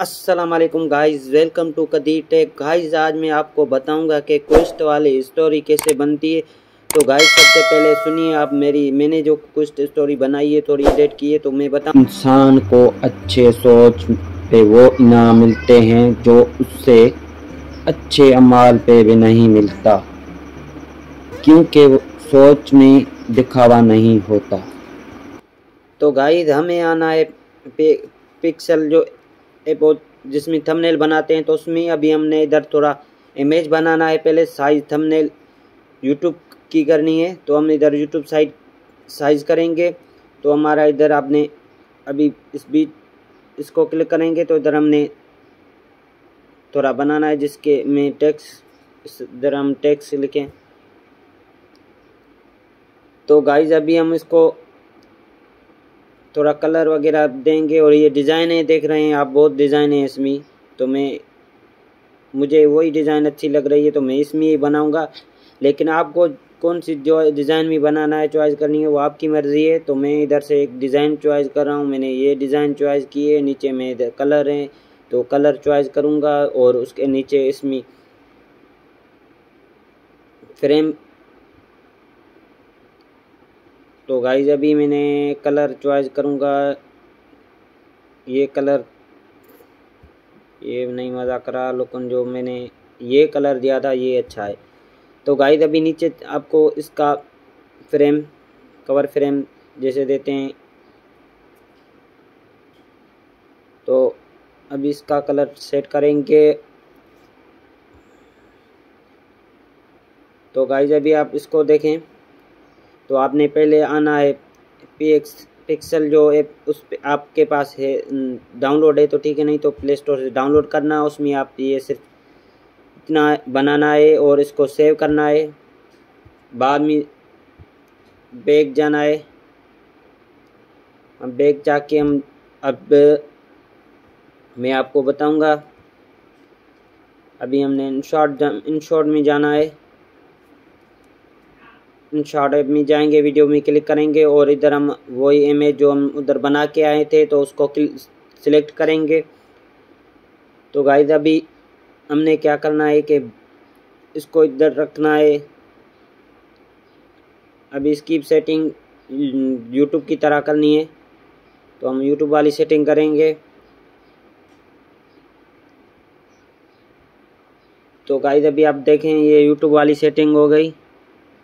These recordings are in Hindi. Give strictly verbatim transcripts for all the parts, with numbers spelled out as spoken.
अस्सलाम वालेकुम guys, welcome to Qadeer tech. Guys आज मैं आपको बताऊंगा कि क्वेस्ट वाली स्टोरी कैसे बनती है। तो गाइज़ सबसे पहले सुनिए आप मेरी, मैंने जो क्वेस्ट स्टोरी बनाई है थोड़ी एडिट की है। तो मैं बताऊं, इंसान को अच्छे सोच पे वो इनाम मिलते हैं जो उससे अच्छे अमाल पे भी नहीं मिलता, क्योंकि सोच में दिखावा नहीं होता। तो गाइज़ हमें आना है पे, पिक्सल जो एपो जिसमें थंबनेल बनाते हैं, तो उसमें अभी हमने इधर थोड़ा इमेज बनाना है। पहले साइज़ थंबनेल यूट्यूब की करनी है, तो हम इधर यूट्यूब साइज साइज़ करेंगे। तो हमारा इधर आपने अभी इस बीच इसको क्लिक करेंगे, तो इधर हमने थोड़ा बनाना है जिसके में टेक्स्ट, इधर हम टेक्स्ट लिखें। तो गाइज अभी हम इसको थोड़ा कलर वगैरह देंगे। और ये डिज़ाइन है, देख रहे हैं आप, बहुत डिज़ाइन है इसमें। तो मैं मुझे वही डिज़ाइन अच्छी लग रही है तो मैं इसमें ही बनाऊंगा, लेकिन आपको कौन सी जो डिज़ाइन में बनाना है चॉइस करनी है वो आपकी मर्ज़ी है। तो मैं इधर से एक डिज़ाइन चॉइस कर रहा हूँ, मैंने ये डिज़ाइन चॉइस की है। नीचे में इधर कलर है, तो कलर चॉइस करूँगा और उसके नीचे इसमें फ्रेम। तो गाइज अभी मैंने कलर चॉइस करूँगा, ये कलर, ये नहीं मज़ा करा लेकिन जो मैंने ये कलर दिया था ये अच्छा है। तो गाइज अभी नीचे आपको इसका फ्रेम, कवर फ्रेम जैसे देते हैं, तो अभी इसका कलर सेट करेंगे। तो गाइज अभी आप इसको देखें, तो आपने पहले आना है पिक्स पिक्सल जो है उस पे आपके पास है, डाउनलोड है तो ठीक है, नहीं तो प्ले स्टोर से डाउनलोड करना। उसमें आप ये सिर्फ इतना बनाना है और इसको सेव करना है। बाद में बैग जाना है, हम बैग जाके हम अब मैं आपको बताऊंगा। अभी हमने इन शॉर्ट इन शॉर्ट में जाना है, शॉर्ट ऐप में जाएंगे, वीडियो में क्लिक करेंगे और इधर हम वही इमेज जो हम उधर बना के आए थे तो उसको सिलेक्ट करेंगे। तो गाइज अभी हमने क्या करना है कि इसको इधर रखना है। अभी इसकी सेटिंग यूट्यूब की तरह करनी है, तो हम यूट्यूब वाली सेटिंग करेंगे। तो गाइज अभी आप देखें ये यूट्यूब वाली सेटिंग हो गई।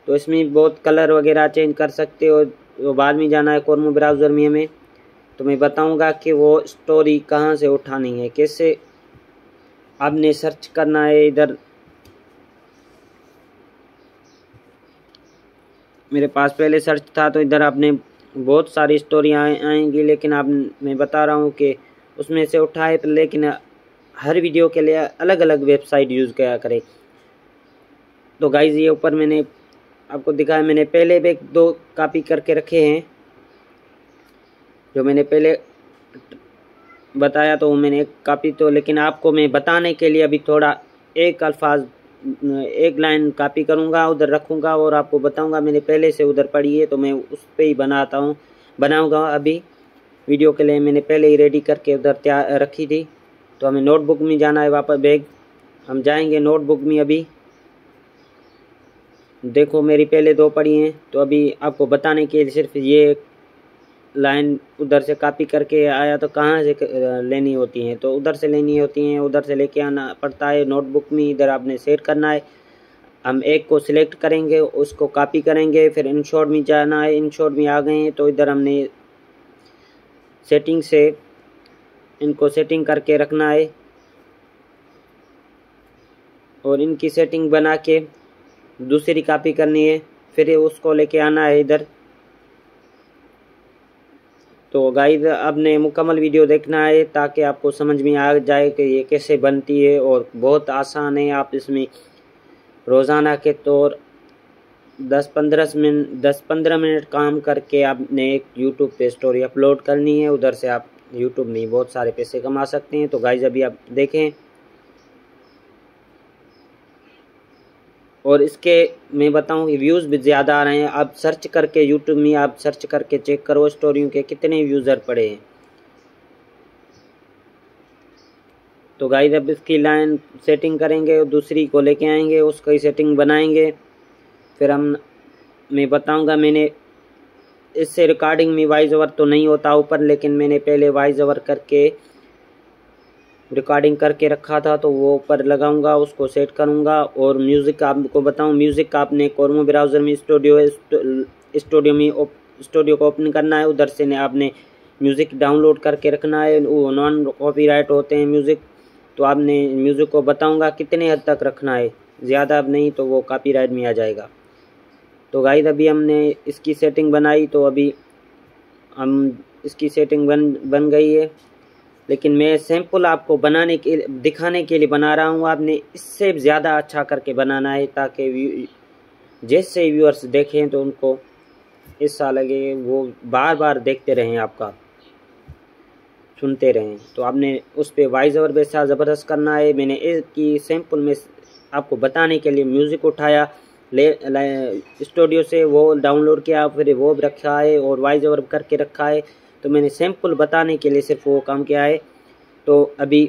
तो इसमें बहुत कलर वगैरह चेंज कर सकते हो। तो बाद में जाना है क्रोम ब्राउज़र में हमें, तो मैं बताऊंगा कि वो स्टोरी कहाँ से उठानी है, कैसे आपने सर्च करना है। इधर मेरे पास पहले सर्च था, तो इधर आपने बहुत सारी स्टोरियाँ आएंगी, लेकिन आप मैं बता रहा हूँ कि उसमें से उठाए, लेकिन हर वीडियो के लिए अलग अलग वेबसाइट यूज़ किया करें। तो गाइज़ ये ऊपर मैंने आपको दिखाया, मैंने पहले भी दो कॉपी करके रखे हैं जो मैंने पहले बताया, तो मैंने एक कॉपी। तो लेकिन आपको मैं बताने के लिए अभी थोड़ा एक अल्फाज एक लाइन कॉपी करूंगा, उधर रखूंगा और आपको बताऊंगा। मैंने पहले से उधर पढ़ी है तो मैं उस पर ही बनाता हूं बनाऊंगा अभी वीडियो के लिए। मैंने पहले ही रेडी करके उधर तैयार रखी थी। तो हमें नोटबुक में जाना है वापस, बैग हम जाएँगे नोटबुक में। अभी देखो मेरी पहले दो पड़ी हैं, तो अभी आपको बताने के लिए सिर्फ ये लाइन उधर से कॉपी करके आया। तो कहाँ से लेनी होती हैं, तो उधर से लेनी होती हैं, उधर से लेके आना पड़ता है नोटबुक में। इधर आपने सेट करना है, हम एक को सिलेक्ट करेंगे, उसको कॉपी करेंगे, फिर इनशॉट में जाना है। इनशॉट में आ गए हैं, तो इधर हमने सेटिंग से इनको सेटिंग करके रखना है और इनकी सेटिंग बना के दूसरी कॉपी करनी है, फिर उसको लेके आना है इधर। तो गाइज आपने मुकम्मल वीडियो देखना है ताकि आपको समझ में आ जाए कि ये कैसे बनती है, और बहुत आसान है। आप इसमें रोज़ाना के तौर दस पंद्रह मिनट दस पंद्रह मिनट काम करके आपने एक यूट्यूब पे स्टोरी अपलोड करनी है, उधर से आप यूट्यूब में बहुत सारे पैसे कमा सकते हैं। तो गाइज अभी आप देखें, और इसके मैं बताऊं कि व्यूज़ भी ज़्यादा आ रहे हैं। आप सर्च करके यूट्यूब में आप सर्च करके चेक करो स्टोरियों के कितने व्यूज़र पड़े हैं। तो गाइस अब इसकी लाइन सेटिंग करेंगे और दूसरी को लेके आएंगे, उसकी सेटिंग बनाएंगे, फिर हम मैं बताऊंगा। मैंने इससे रिकॉर्डिंग में वॉइस ओवर तो नहीं होता ऊपर, लेकिन मैंने पहले वॉइस ओवर करके रिकॉर्डिंग करके रखा था, तो वो ऊपर लगाऊंगा, उसको सेट करूंगा। और म्यूज़िक आपको बताऊं, म्यूज़िक आपने कोरमो ब्राउज़र में स्टूडियो स्टूडियो में स्टूडियो को ओपन करना है, उधर से ने आपने म्यूज़िक डाउनलोड करके रखना है। वो नॉन कॉपीराइट होते हैं म्यूज़िक, तो आपने म्यूज़िक को बताऊँगा कितने हद तक रखना है, ज़्यादा अब नहीं तो वो कॉपीराइट में आ जाएगा। तो गाइस अभी हमने इसकी सेटिंग बनाई, तो अभी हम इसकी सेटिंग बन बन गई है, लेकिन मैं सैंपल आपको बनाने के दिखाने के लिए बना रहा हूँ। आपने इससे ज़्यादा अच्छा करके बनाना है, ताकि व्यू जैसे व्यूअर्स देखें तो उनको ऐसा लगे वो बार बार देखते रहें, आपका सुनते रहें। तो आपने उस पर वॉइस ओवर वैसा ज़बरदस्त करना है। मैंने इसकी सैंपल में आपको बताने के लिए म्यूज़िक उठाया ले, ले स्टूडियो से, वो डाउनलोड किया, फिर वो रखा है और वॉइस ओवर करके रखा है। तो मैंने सैंपल बताने के लिए सिर्फ वो काम किया है। तो अभी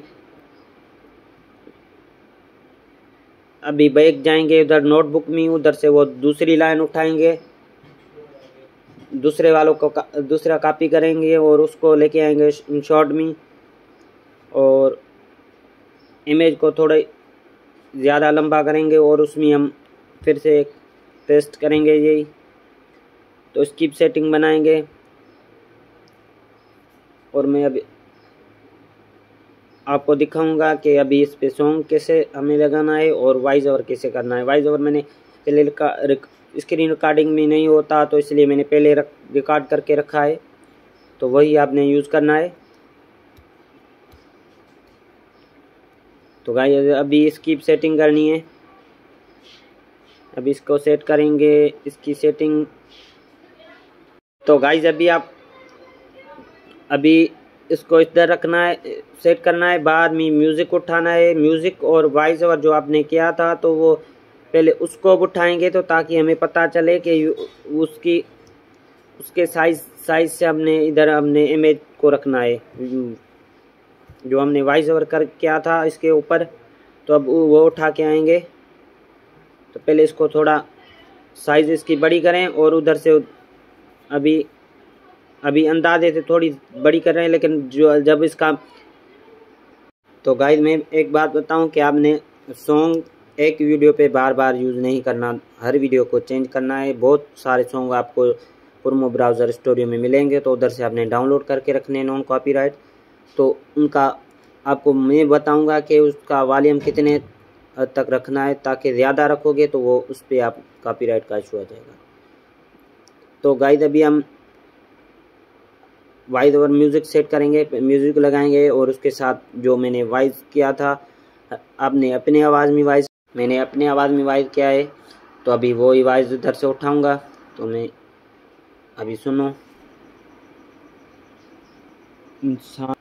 अभी बैक जाएंगे उधर नोटबुक में, उधर से वो दूसरी लाइन उठाएंगे, दूसरे वालों को का, दूसरा कॉपी करेंगे और उसको लेके आएंगे शॉर्ट में, और इमेज को थोड़ा ज़्यादा लंबा करेंगे और उसमें हम फिर से पेस्ट करेंगे यही। तो स्किप सेटिंग बनाएंगे, और मैं अभी आपको दिखाऊंगा कि अभी इस पे सॉन्ग कैसे हमें लगाना है और वॉइस ओवर कैसे करना है। वॉइस ओवर मैंने पहले स्क्रीन रिकॉर्डिंग में नहीं होता, तो इसलिए मैंने पहले रिकॉर्ड करके रखा है, तो वही आपने यूज़ करना है। तो गाइस अभी स्किप सेटिंग करनी है, अब इसको सेट करेंगे इसकी सेटिंग। तो गाइस अभी आप अभी इसको इधर रखना है, सेट करना है, बाद में म्यूज़िक उठाना है। म्यूज़िक और वॉइस ओवर जो आपने किया था तो वो पहले उसको उठाएंगे, तो ताकि हमें पता चले कि उसकी उसके साइज साइज से हमने इधर हमने इमेज को रखना है जो हमने वॉइस ओवर कर किया था इसके ऊपर। तो अब वो उठा के आएंगे, तो पहले इसको थोड़ा साइज़ इसकी बड़ी करें, और उधर से अभी अभी अंदाजे से थोड़ी बड़ी कर रहे हैं, लेकिन जो जब इसका। तो गाइस मैं एक बात बताऊं कि आपने सॉन्ग एक वीडियो पे बार बार यूज़ नहीं करना, हर वीडियो को चेंज करना है। बहुत सारे सॉन्ग आपको क्रोमो ब्राउज़र स्टूडियो में मिलेंगे, तो उधर से आपने डाउनलोड करके रखने नॉन कॉपीराइट। तो उनका आपको मैं बताऊँगा कि उसका वॉल्यूम कितने हद तक रखना है, ताकि ज़्यादा रखोगे तो वो उस पर आप कॉपीराइट का इशू आ जाएगा। तो गाइस अभी हम वॉइस ओवर म्यूज़िक सेट करेंगे, म्यूज़िक लगाएंगे, और उसके साथ जो मैंने वॉइस किया था आपने अपने आवाज़ में वॉइस मैंने अपने आवाज़ में वॉइस किया है। तो अभी वो ही वॉइस उधर से उठाऊँगा, तो मैं अभी सुनो इंसान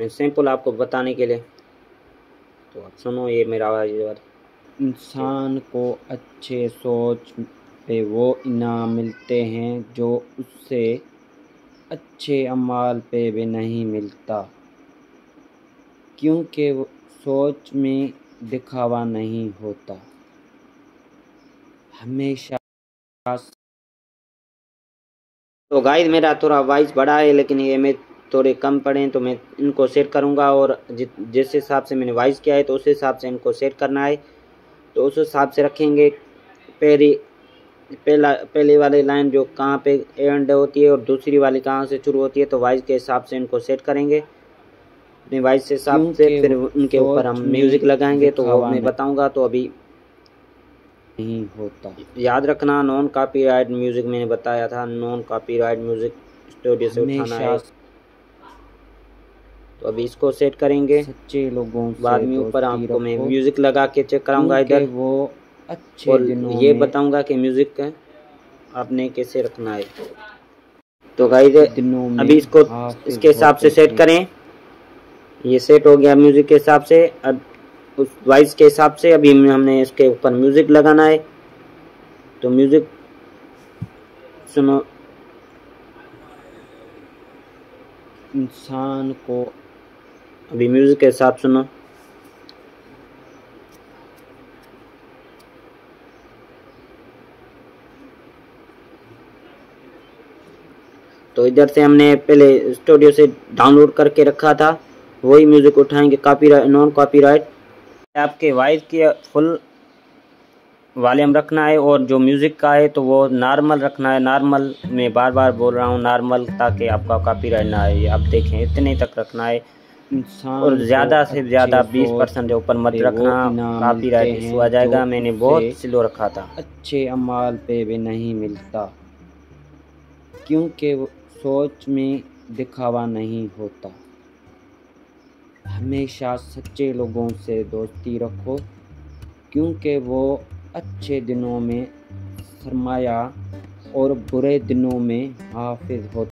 मैं सैंपल आपको बताने के लिए। तो आप सुनो ये मेरा वॉइस ओवर। इंसान को अच्छे सोच पे वो इनाम मिलते हैं जो उससे अच्छे अमाल पे भी नहीं मिलता, क्योंकि सोच में दिखावा नहीं होता। हमेशा। तो गाइस मेरा थोड़ा वॉइस बड़ा है, लेकिन ये मैं थोड़े कम पड़े हैं, तो मैं इनको सेट करूंगा, और जिस हिसाब से मैंने वॉइस किया है तो उस हिसाब से इनको सेट करना है। तो उस हिसाब से रखेंगे। पहली पहला पहले वाली लाइन जो कहाँ पे एंड होती है और दूसरी वाली कहाँ से शुरू होती है, तो वॉइस के हिसाब से इनको सेट करेंगे अपने वॉइस के हिसाब से। फिर उनके ऊपर हम म्यूज़िक लगाएंगे, तो वो मैं बताऊंगा। तो अभी नहीं होता, याद रखना नॉन कॉपीराइट म्यूज़िक मैंने बताया था, नॉन कॉपीराइट म्यूज़िक स्टूडियो से उठाना है। तो अभी इसको सेट करेंगे, सच्चे लोगों बाद में ऊपर आपको मैं म्यूज़िक लगा के चेक कराऊंगा इधर, वो अच्छे और ये बताऊंगा कि म्यूज़िक का आपने कैसे रखना है। तो गाइस अभी इसको इसके हिसाब से सेट करें, ये सेट हो गया म्यूज़िक के हिसाब से। अब उस वॉइस के हिसाब से अभी हमने इसके ऊपर म्यूज़िक लगाना है। तो म्यूज़िक सुनो। इंसान को अभी म्यूजिक के साथ सुनो। तो इधर से हमने पहले स्टूडियो से डाउनलोड करके रखा था, वही म्यूजिक उठाएंगे। कॉपी नॉन कॉपीराइट आपके वॉइस के फुल वॉल्यूम रखना है, और जो म्यूजिक का है तो वो नॉर्मल रखना है। नॉर्मल मैं बार बार बोल रहा हूँ नॉर्मल, ताकि आपका कॉपीराइट ना आए। आप देखें इतने तक रखना है, और ज़्यादा से ज़्यादा बीस परसेंट ऊपर मत रखना, कॉपीराइट इशू आ जाएगा। मैंने बहुत स्लो रखा था। अच्छे अमाल पे भी नहीं मिलता, क्योंकि सोच में दिखावा नहीं होता। हमेशा सच्चे लोगों से दोस्ती रखो, क्योंकि वो अच्छे दिनों में सरमाया और बुरे दिनों में हाफिज होते हैं।